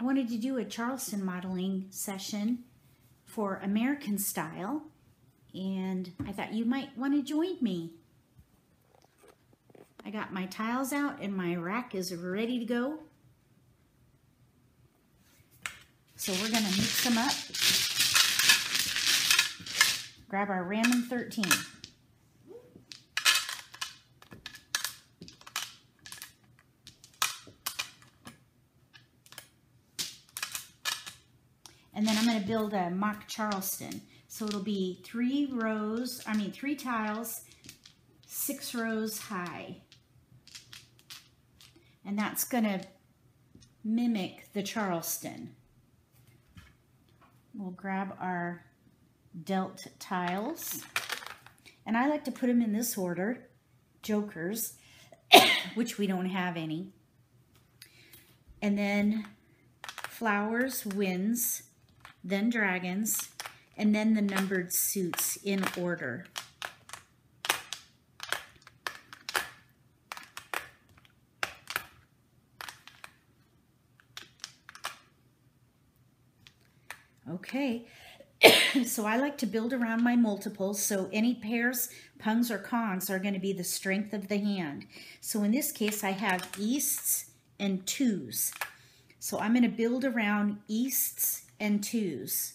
I wanted to do a Charleston modeling session for American style, and I thought you might want to join me. I got my tiles out and my rack is ready to go. So we're going to mix them up. Grab our Ramen 13. And then I'm going to build a mock Charleston. So it'll be three tiles, 6 rows high. And that's going to mimic the Charleston. We'll grab our delt tiles. And I like to put them in this order, jokers, which we don't have any. And then flowers, winds, then dragons, and then the numbered suits in order. Okay, so I like to build around my multiples, so any pairs, pungs, or congs are going to be the strength of the hand. So in this case, I have easts and twos. So I'm going to build around easts and twos.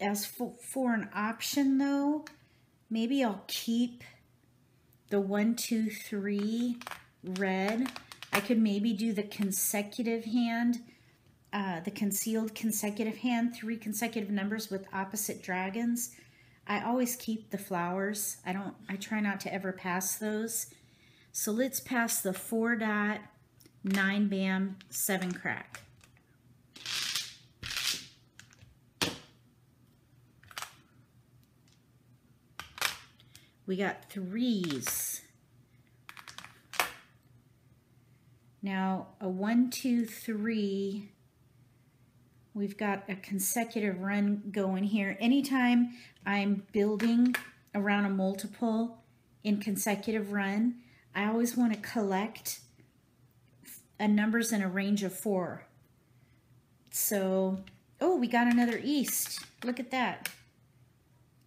As for an option, though, maybe I'll keep the 1, 2, 3 red. I could maybe do the consecutive hand, the concealed consecutive hand, 3 consecutive numbers with opposite dragons. I always keep the flowers. I try not to ever pass those. So let's pass the 4 dot, 9 bam, 7 crack. We got 3s. Now a 1, 2, 3. We've got a consecutive run going here. Anytime I'm building around a multiple in consecutive run, I always want to collect numbers in a range of 4. So, oh, we got another east. Look at that.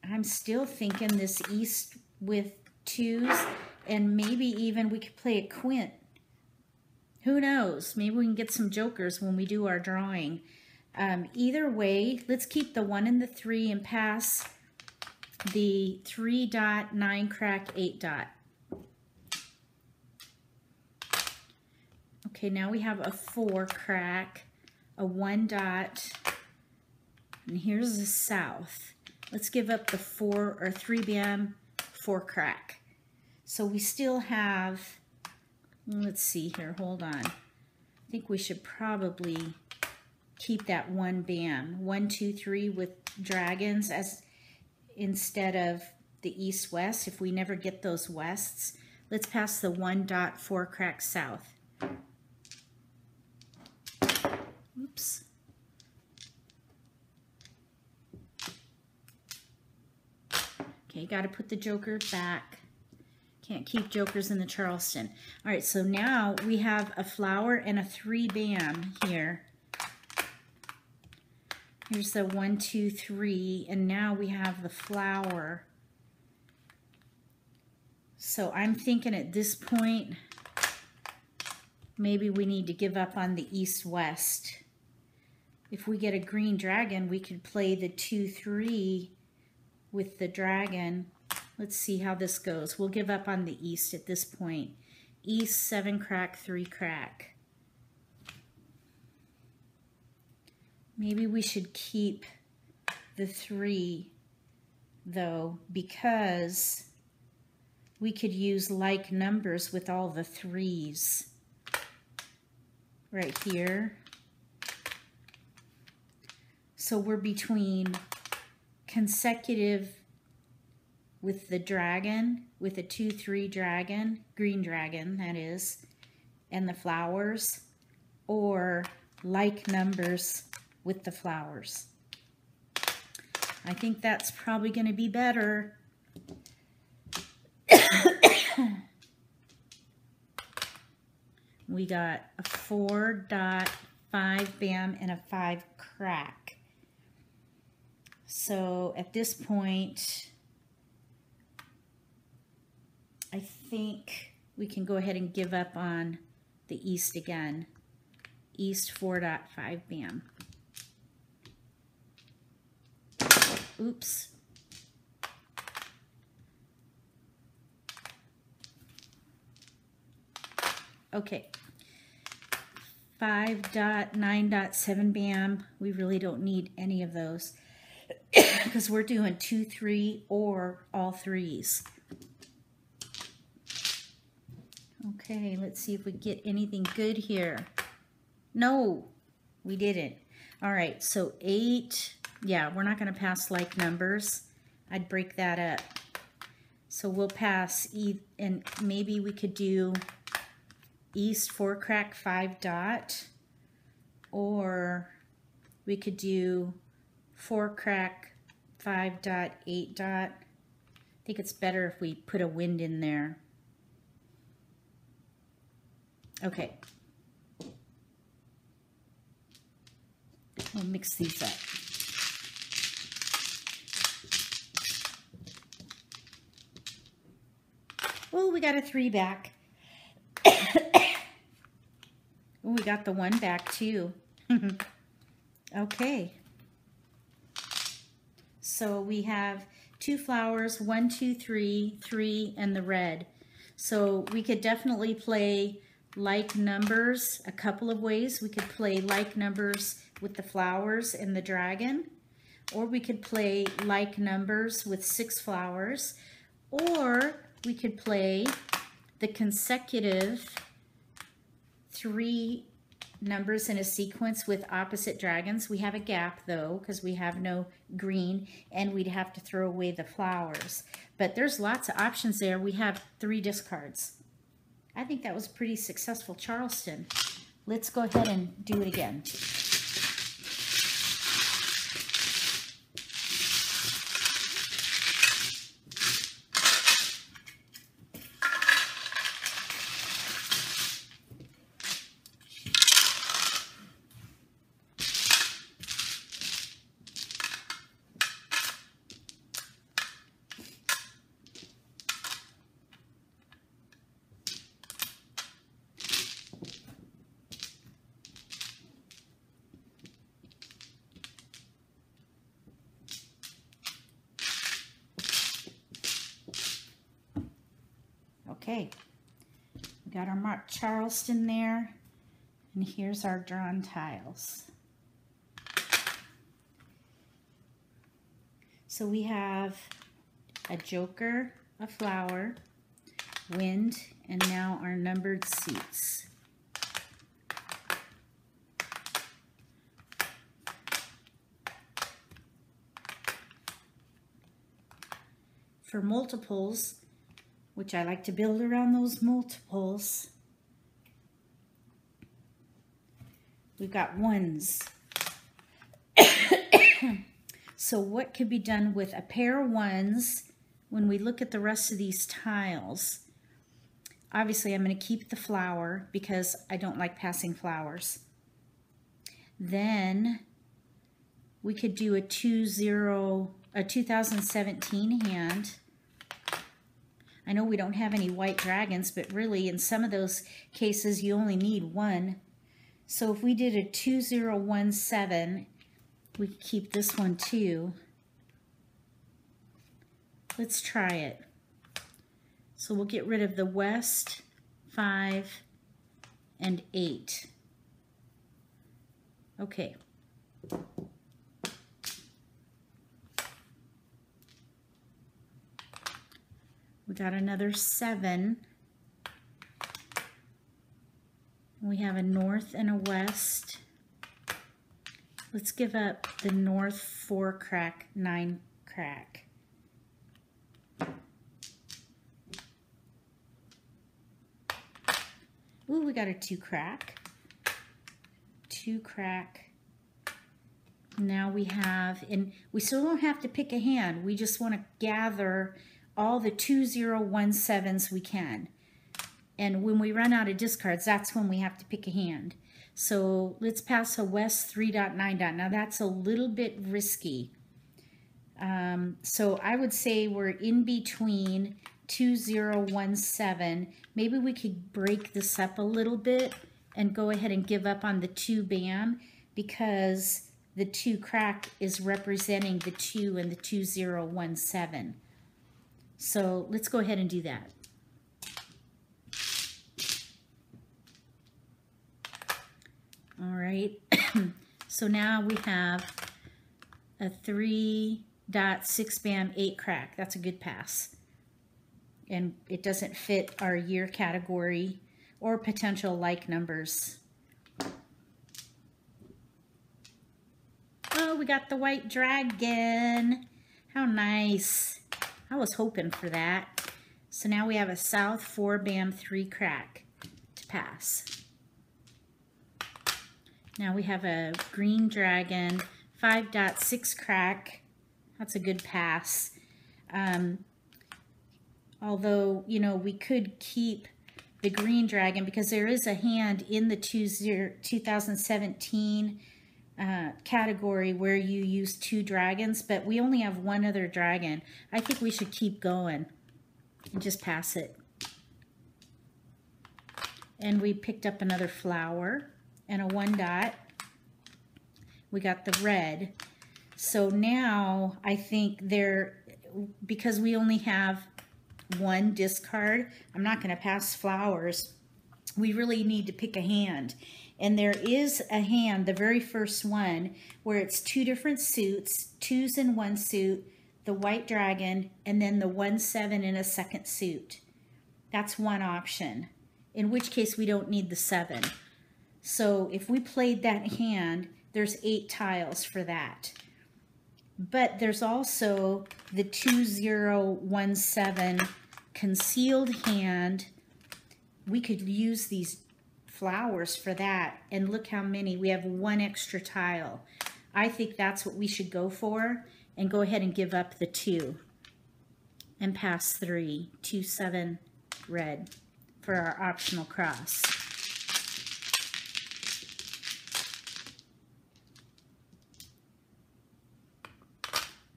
I'm still thinking this east with 2s, and maybe even we could play a quint. Who knows? Maybe we can get some jokers when we do our drawing. Either way, let's keep the 1 and the 3 and pass the 3 dot, 9 crack, 8 dot. Okay, now we have a 4 crack, a 1 dot, and here's the south. Let's give up the 4 or 3 bam, 4 crack. So we still have, let's see here, hold on. I think we should probably keep that 1 bam, 1, 2, 3 with dragons as instead of the east west. If we never get those wests, let's pass the 1 dot, 4 crack south. Oops. Okay, got to put the joker back. Can't keep jokers in the Charleston. All right, so now we have a flower and a 3 bam here. Here's the 1, 2, 3, and now we have the flower. So I'm thinking at this point, maybe we need to give up on the east-west. If we get a green dragon, we could play the 2, 3 with the dragon. Let's see how this goes. We'll give up on the east at this point. East, 7 crack, 3 crack. Maybe we should keep the 3 though, because we could use like numbers with all the 3s. Right here. So we're between consecutive with the dragon, with a 2, 3 dragon, green dragon that is, and the flowers, or like numbers with the flowers. I think that's probably going to be better. we got a 4.5 band and a 5 crack. So at this point, I think we can go ahead and give up on the east again. East 4.5 band. Oops. Okay, 5.9.7 bam, we really don't need any of those because we're doing 2, 3 or all threes. Okay, let's see if we get anything good here. No, we didn't. All right, so 8, yeah, we're not going to pass like numbers. I'd break that up. So we'll pass, and maybe we could do East 4 crack 5 dot, or we could do 4 crack 5 dot 8 dot. I think it's better if we put a wind in there. Okay. We'll mix these up. Oh, we got a 3 back. Ooh, we got the 1 back too. Okay. So we have 2 flowers, 1, 2, 3, 3, and the red. So we could definitely play like numbers a couple of ways. We could play like numbers with the flowers and the dragon, or we could play like numbers with 6 flowers, or we could play the consecutive 3 numbers in a sequence with opposite dragons. We have a gap though, because we have no green, and we'd have to throw away the flowers. But there's lots of options there. We have 3 discards. I think that was pretty successful, Charleston. Let's go ahead and do it again. Okay, we got our marked Charleston there, and here's our drawn tiles. So we have a joker, a flower, wind, and now our numbered seats. For multiples, which I like to build around those multiples, we've got ones. So what could be done with a pair of ones when we look at the rest of these tiles? Obviously, I'm going to keep the flower because I don't like passing flowers. Then we could do a 2017 hand. I know we don't have any white dragons, but really in some of those cases you only need 1. So if we did a 2017, we could keep this one too. Let's try it. So we'll get rid of the west, 5, and 8. Okay. We got another 7. We have a north and a west. Let's give up the north 4 crack, 9 crack. Ooh, we got a 2 crack. 2 crack. Now we have, and we still don't have to pick a hand. We just want to gather all the 2017s we can. And when we run out of discards, that's when we have to pick a hand. So let's pass a West 3.9. Now that's a little bit risky. So I would say we're in between 2017. Maybe we could break this up a little bit and go ahead and give up on the 2 bam, because the 2 crack is representing the 2 and the 2017. So let's go ahead and do that. All right, so now we have a 3.6 bam, 8 crack. That's a good pass. And it doesn't fit our year category or potential like numbers. Oh, we got the white dragon. How nice. I was hoping for that. So now we have a South 4 bam, 3 crack to pass. Now we have a green dragon, 5.6 crack. That's a good pass. Although, you know, we could keep the green dragon because there is a hand in the 2017 category where you use 2 dragons, but we only have 1 other dragon. I think we should keep going and just pass it. And we picked up another flower and a 1 dot. We got the red. So now I think there, because we only have 1 discard, I'm not going to pass flowers. We really need to pick a hand. And there is a hand, the very first one, where it's 2 different suits, 2s in 1 suit, the white dragon, and then the 1-7 in a 2nd suit. That's one option, in which case we don't need the 7. So if we played that hand, there's 8 tiles for that. But there's also the 2017 concealed hand. We could use these flowers for that. And look how many. We have 1 extra tile. I think that's what we should go for, and go ahead and give up the 2 and pass 3, 2, 7, red for our optional cross.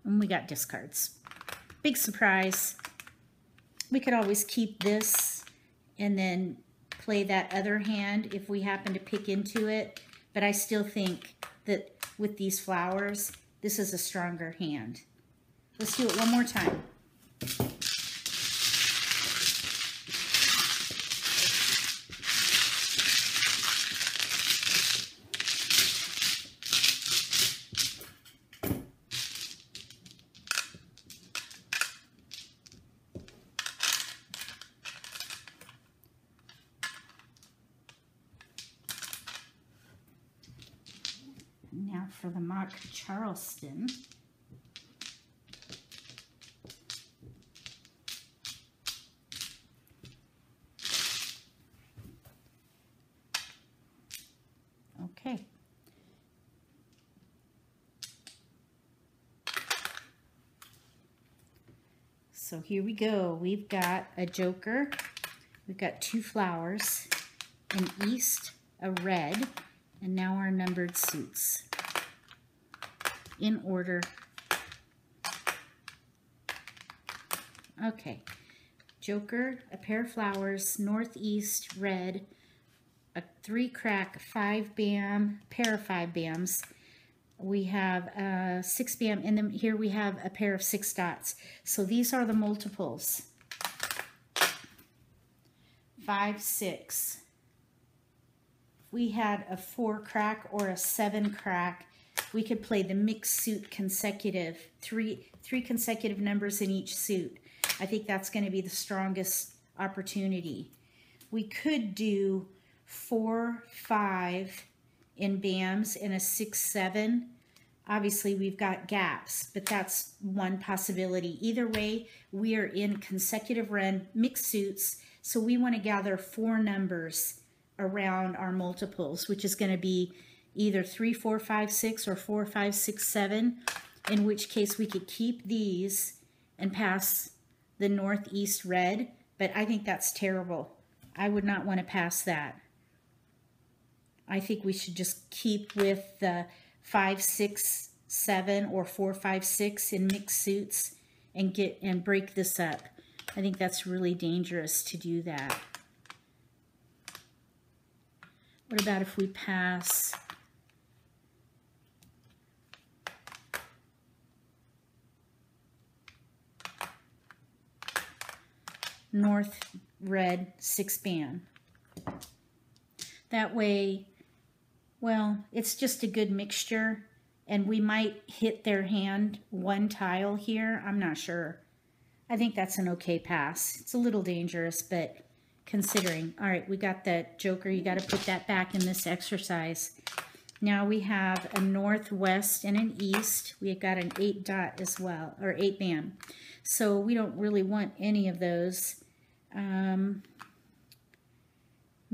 And we got discards. Big surprise. We could always keep this and then play that other hand if we happen to pick into it, but I still think that with these flowers, this is a stronger hand. Let's do it one more time. Now for the mock Charleston. Okay. So here we go. We've got a joker. We've got 2 flowers, an east, a red, and now our numbered suits in order. Okay, joker, a pair of flowers, northeast, red, a 3 crack, 5 bam, pair of 5 bams. We have a 6 bam, and then here we have a pair of 6 dots. So these are the multiples. 5, 6. We had a 4 crack or a 7 crack. We could play the mixed suit consecutive, three consecutive numbers in each suit. I think that's going to be the strongest opportunity. We could do 4, 5 in bams and a 6, 7. Obviously, we've got gaps, but that's one possibility. Either way, we are in consecutive run mixed suits, so we want to gather 4 numbers around our multiples, which is going to be either 3, 4, 5, 6 or 4, 5, 6, 7, in which case we could keep these and pass the northeast red, but I think that's terrible. I would not want to pass that. I think we should just keep with the 5, 6, 7 or 4, 5, 6 in mixed suits and break this up. I think that's really dangerous to do that. What about if we pass north red 6 band? That way, well, it's just a good mixture, and we might hit their hand one tile here. I'm not sure. I think that's an okay pass. It's a little dangerous, but considering. All right, we got that joker. You got to put that back in this exercise. Now we have a northwest and an east. We have got an 8 dot as well, or 8 band. So we don't really want any of those.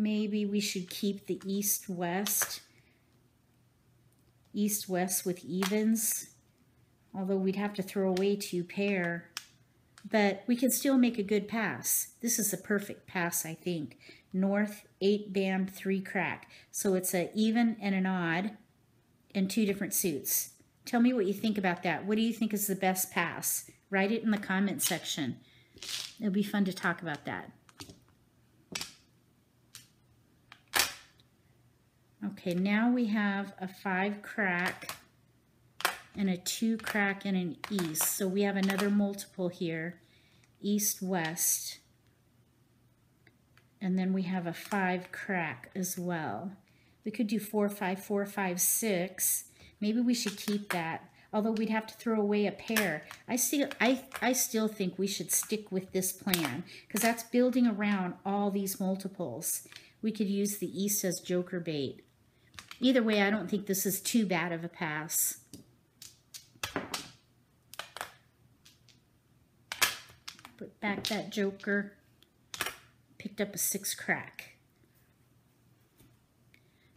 Maybe we should keep the east-west with evens, although we'd have to throw away 2 pair. But we can still make a good pass. This is a perfect pass, I think. North, 8 band, 3 crack. So it's an even and an odd and 2 different suits. Tell me what you think about that. What do you think is the best pass? Write it in the comment section. It'll be fun to talk about that. Okay, now we have a 5 crack and a 2 crack and an east. So we have another multiple here, east-west. And then we have a 5 crack as well. We could do 4, 5, 4, 5, 6. Maybe we should keep that, although we'd have to throw away a pair. I still think we should stick with this plan because that's building around all these multiples. We could use the east as joker bait. Either way, I don't think this is too bad of a pass. Put back that joker. Picked up a 6 crack.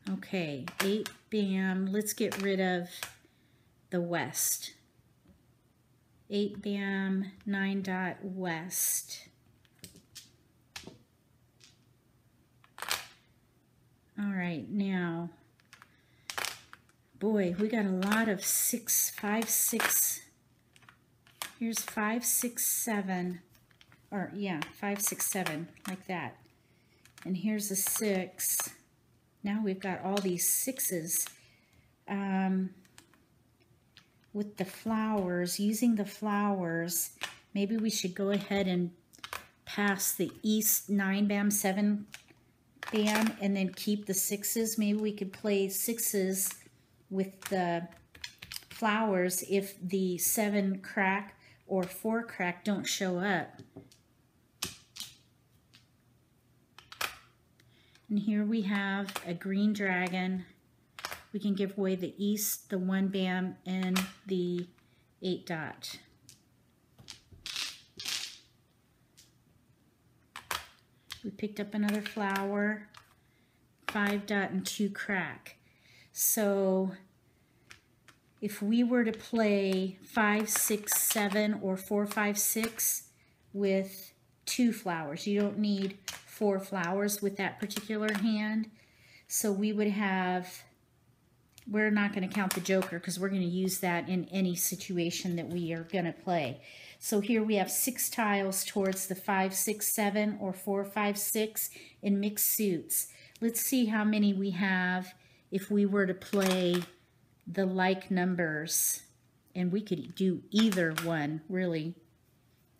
Okay, 8 band. Let's get rid of the west. 8 band, 9 dot west. All right, now, boy, we got a lot of 6, 5, 6. Here's 5, 6, 7. Or yeah, 5, 6, 7, like that. And here's a 6. Now we've got all these 6s with the flowers, using the flowers. Maybe we should go ahead and pass the east 9 band, 7 band and then keep the 6s. Maybe we could play 6s with the flowers if the 7 crack or 4 crack don't show up. And here we have a green dragon. We can give away the east, the 1 band, and the 8 dot. We picked up another flower, 5 dot and 2 crack. So if we were to play 5, 6, 7 or 4, 5, 6 with 2 flowers, you don't need 4 flowers with that particular hand. So we would have, we're not going to count the joker because we're going to use that in any situation that we are going to play. So here we have 6 tiles towards the 5, 6, 7 or 4, 5, 6 in mixed suits. Let's see how many we have if we were to play the like numbers. And we could do either one, really.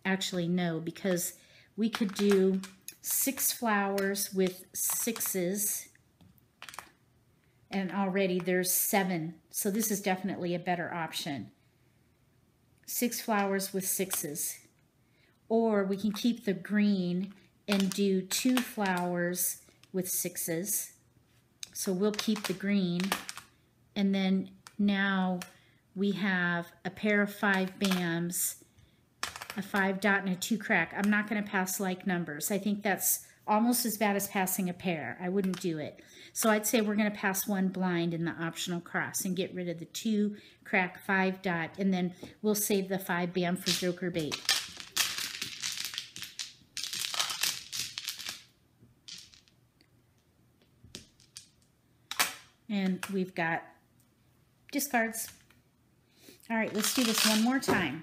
Actually, no, because we could do 6 flowers with 6s, and already there's 7, so this is definitely a better option. 6 flowers with 6s, or we can keep the green and do 2 flowers with 6s. So we'll keep the green, and then now we have a pair of 5 bands, a 5 dot and a 2 crack. I'm not going to pass like numbers. I think that's almost as bad as passing a pair. I wouldn't do it. So I'd say we're going to pass one blind in the optional cross and get rid of the 2 crack, 5 dot, and then we'll save the 5 band for joker bait. and we've got discards. All right, let's do this one more time.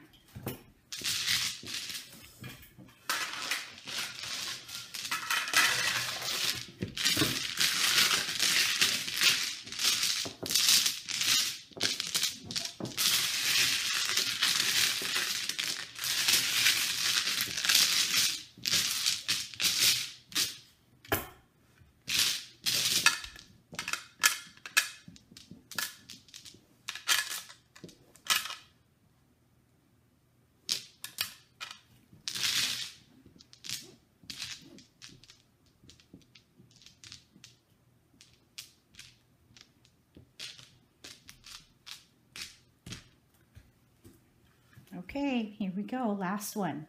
Okay, here we go, last one.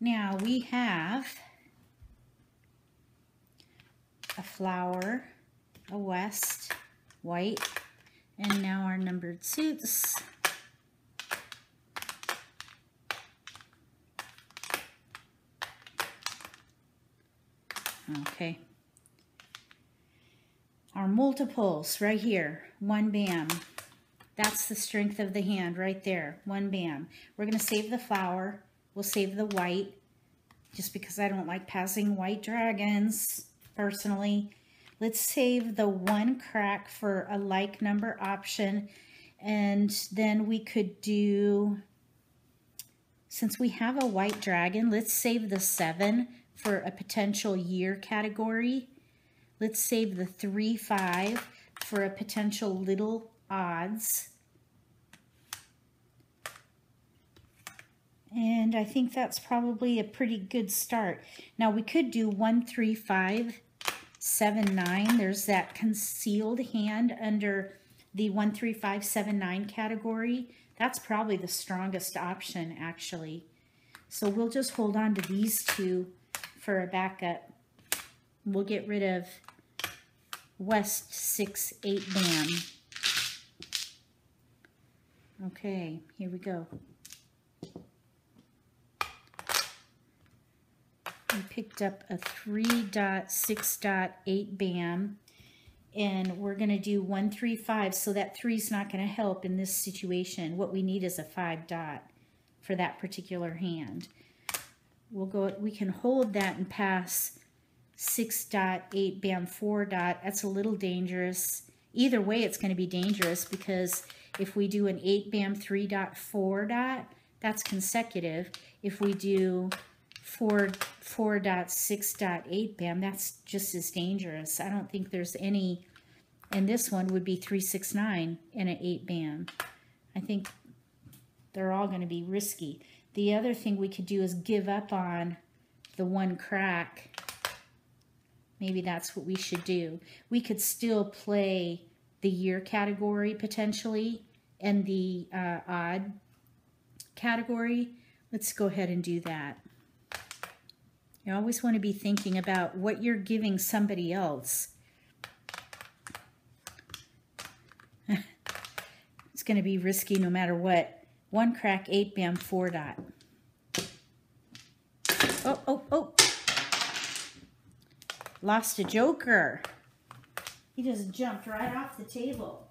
Now we have a flower, a west, white, and now our numbered suits. Okay. Our multiples right here, one bam. That's the strength of the hand right there, one bam. We're gonna save the flower, we'll save the white, just because I don't like passing white dragons, personally. Let's save the one crack for a like number option, and then we could do, since we have a white dragon, let's save the 7 for a potential year category. Let's save the 3, 5 for a potential little odds. And I think that's probably a pretty good start. Now we could do 1, 3, 5, 7, 9. There's that concealed hand under the 1, 3, 5, 7, 9 category. That's probably the strongest option, actually. So we'll just hold on to these two for a backup. We'll get rid of west, 6, 8 bam. Okay, here we go. We picked up a 3, 6, 8 bam, and we're gonna do 1, 3, 5, so that 3's not gonna help in this situation. What we need is a 5 for that particular hand. We'll go, we can hold that and pass 6, 8 bam, 4. That's a little dangerous. Either way, it's gonna be dangerous, because if we do an 8 bam, 3, 4, that's consecutive. If we do 4, 6, 8 bam, that's just as dangerous. I don't think there's any, and this one would be 3, 6, 9 and an 8 bam. I think they're all gonna be risky. The other thing we could do is give up on the one crack. Maybe that's what we should do. We could still play the year category potentially and the odd category. Let's go ahead and do that. You always want to be thinking about what you're giving somebody else. It's going to be risky no matter what. 1 crack, 8 bam, 4. Oh. Lost a joker. He just jumped right off the table.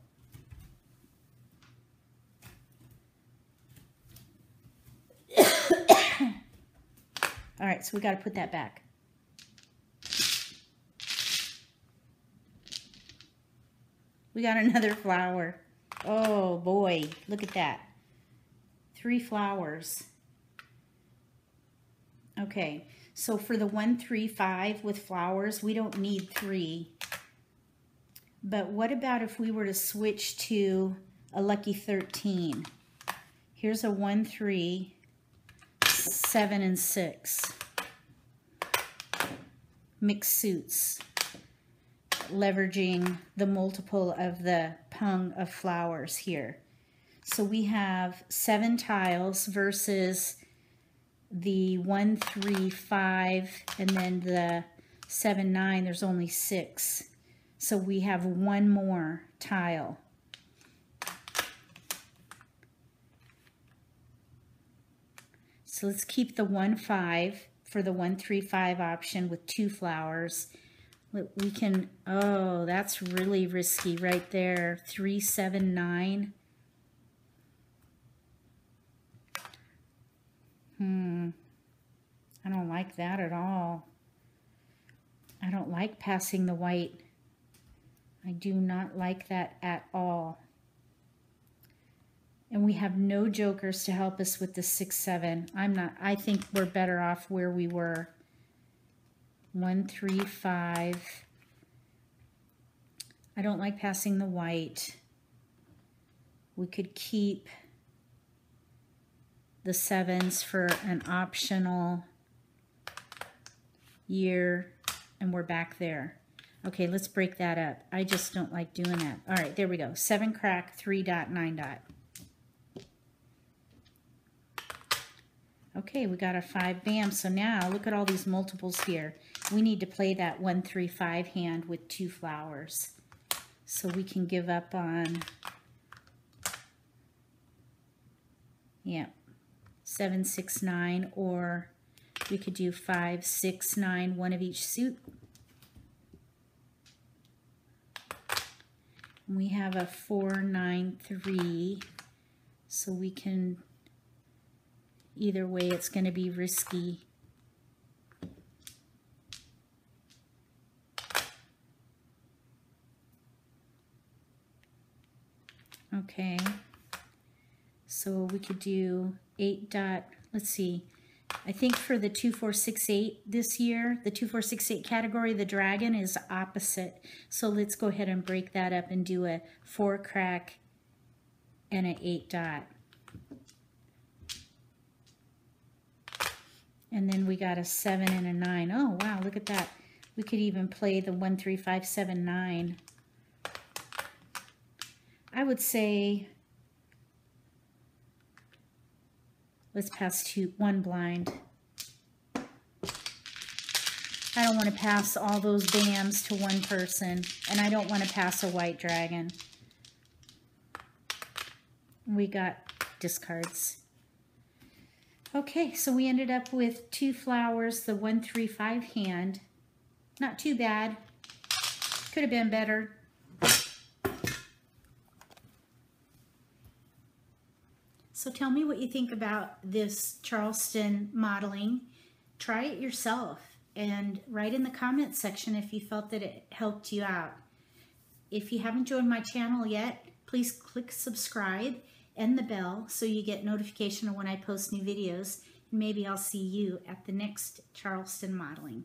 All right, so we got to put that back. We got another flower. Oh boy, look at that. 3 flowers. Okay. So for the 1, 3, 5 with flowers, we don't need 3. But what about if we were to switch to a lucky 13? Here's a 1, 3, 7, and 6. Mixed suits, leveraging the multiple of the pung of flowers here. So we have 7 tiles versus the 1, 3, 5, and then the 7, 9, there's only 6. So we have 1 more tile. So let's keep the 1, 5 for the 1, 3, 5 option with 2 flowers. we can, oh, that's really risky right there. 379. I don't like that at all. I don't like passing the white. I do not like that at all. And we have no jokers to help us with the 6-7. I think we're better off where we were. 1-3-5. I don't like passing the white. We could keep the 7s for an optional year, and we're back there. Okay, let's break that up. I just don't like doing that. All right, there we go. 7 crack, 3.9. Okay, we got a 5, bam. So now look at all these multiples here. We need to play that 1-3-5 hand with 2 flowers. So we can give up on, yeah, 7-6-9, or we could do 5-6-9, one of each suit. And we have a 4-9-3, so we can. Either way, it's going to be risky. Okay, so we could do 8. Let's see. I think for the 2468 this year, the 2468 category, the dragon is opposite. So let's go ahead and break that up and do a 4 crack and an 8. And then we got a 7 and a 9. Oh, wow, look at that. We could even play the 1-3-5-7-9. I would say let's pass 1 blind. I don't want to pass all those bams to one person, and I don't want to pass a white dragon. We got discards. Okay, so we ended up with 2 flowers, the 1-3-5 hand. Not too bad. Could have been better. So tell me what you think about this Charleston modeling. Try it yourself and write in the comment section if you felt that it helped you out. If you haven't joined my channel yet, please click subscribe and the bell so you get notification of when I post new videos. Maybe I'll see you at the next Charleston modeling.